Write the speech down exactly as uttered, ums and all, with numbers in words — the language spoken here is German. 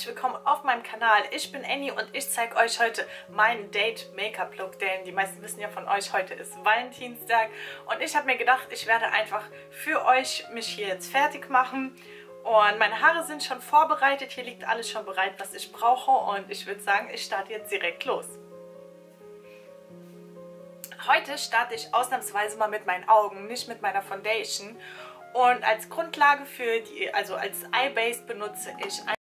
herzlich willkommen auf meinem Kanal. Ich bin Annie und ich zeige euch heute meinen Date-Make-up-Look, denn die meisten wissen ja von euch, heute ist Valentinstag und ich habe mir gedacht, ich werde einfach für euch mich hier jetzt fertig machen. Und meine Haare sind schon vorbereitet, hier liegt alles schon bereit, was ich brauche, und ich würde sagen, ich starte jetzt direkt los. Heute starte ich ausnahmsweise mal mit meinen Augen, nicht mit meiner Foundation. Und als Grundlage für die, also als Eye Base benutze ich ein